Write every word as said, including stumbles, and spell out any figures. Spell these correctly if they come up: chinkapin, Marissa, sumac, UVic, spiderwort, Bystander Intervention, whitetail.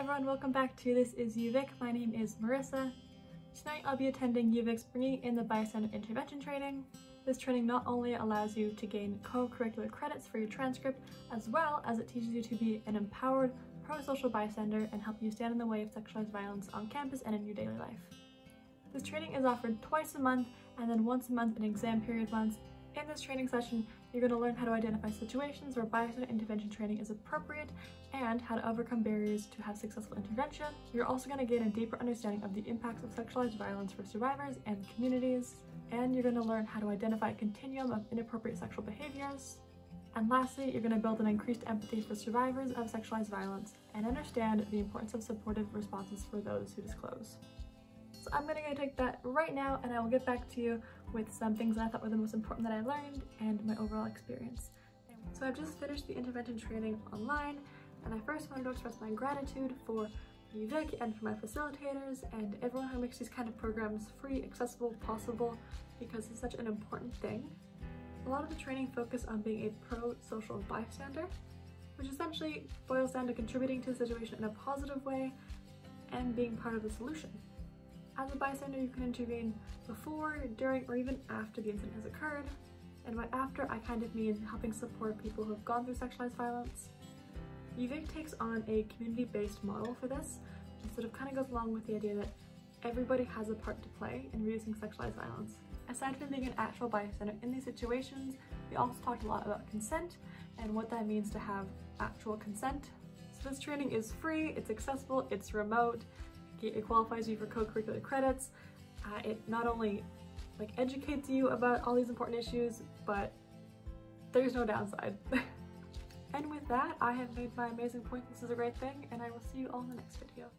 everyone, welcome back to This Is U Vic. My name is Marissa. Tonight I'll be attending U Vic's Bringing in the Bystander Intervention training. This training not only allows you to gain co-curricular credits for your transcript, as well as it teaches you to be an empowered, pro-social bystander and help you stand in the way of sexualized violence on campus and in your daily life. This training is offered twice a month and then once a month in exam period months. In this training session, you're going to learn how to identify situations where bystander intervention training is appropriate and how to overcome barriers to have successful intervention. You're also going to gain a deeper understanding of the impacts of sexualized violence for survivors and communities, and you're going to learn how to identify a continuum of inappropriate sexual behaviors. And lastly, you're going to build an increased empathy for survivors of sexualized violence and understand the importance of supportive responses for those who disclose. So I'm going to go take that right now, and I will get back to you with some things that I thought were the most important that I learned and my overall experience. So I've just finished the intervention training online, and I first wanted to express my gratitude for U Vic and for my facilitators and everyone who makes these kind of programs free, accessible, possible, because it's such an important thing. A lot of the training focused on being a pro-social bystander, which essentially boils down to contributing to the situation in a positive way and being part of the solution. As a bystander, you can intervene before, during, or even after the incident has occurred. And by after, I kind of mean helping support people who have gone through sexualized violence. U Vic takes on a community-based model for this, and sort of kind of goes along with the idea that everybody has a part to play in reducing sexualized violence. Aside from being an actual bystander in these situations, we also talked a lot about consent and what that means to have actual consent. So this training is free, it's accessible, it's remote. It qualifies you for co-curricular credits. Uh, it not only like educates you about all these important issues, but there's no downside. And with that, I have made my amazing point. This is a great thing, and I will see you all in the next video.